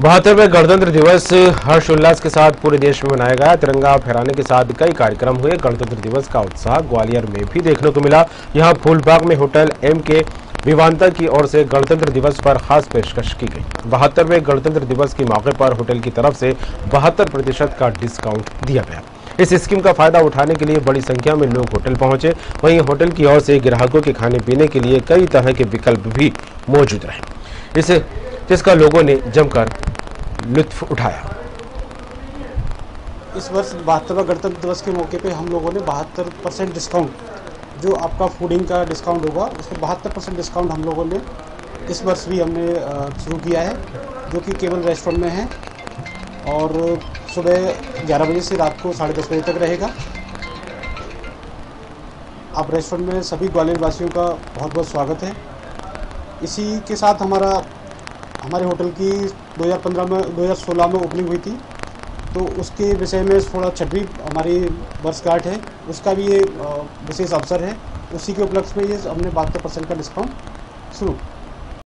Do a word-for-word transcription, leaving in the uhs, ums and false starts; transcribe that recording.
बहत्तरवें गणतंत्र दिवस हर्षोल्लास के साथ पूरे देश में मनाया गया। तिरंगा फहराने के साथ कई कार्यक्रम हुए। गणतंत्र दिवस का उत्साह ग्वालियर में भी देखने को मिला। यहां फूलबाग में होटल एमके विवानता की ओर से गणतंत्र दिवस पर खास पेशकश की गई। बहत्तरवें गणतंत्र दिवस के मौके पर होटल की तरफ से बहत्तर प्रतिशत का डिस्काउंट दिया गया। इस स्कीम का फायदा उठाने के लिए बड़ी संख्या में लोग होटल पहुंचे। वहीं होटल की ओर से ग्राहकों के खाने पीने के लिए कई तरह के विकल्प भी मौजूद रहे। इसे जिसका लोगों ने जमकर लुत्फ उठाया। इस वर्ष बहत्तरवा गणतंत्र दिवस के मौके पे हम लोगों ने बहत्तर परसेंट डिस्काउंट, जो आपका फूडिंग का डिस्काउंट होगा उसमें बहत्तर परसेंट डिस्काउंट हम लोगों ने इस वर्ष भी हमने शुरू किया है, जो कि केवल रेस्टोरेंट में है और सुबह ग्यारह बजे से रात को साढ़े दस बजे तक रहेगा। आप रेस्टोरेंट में सभी ग्वालियर वासियों का बहुत बहुत स्वागत है। इसी के साथ हमारा हमारे होटल की दो हज़ार पंद्रह में दो हज़ार सोलह में ओपनिंग हुई थी, तो उसके विषय में थोड़ा छठवीं हमारी वर्षगांठ है, उसका भी ये विशेष अवसर है। उसी के उपलक्ष्य में ये हमने बहत्तर परसेंट का डिस्काउंट शुरू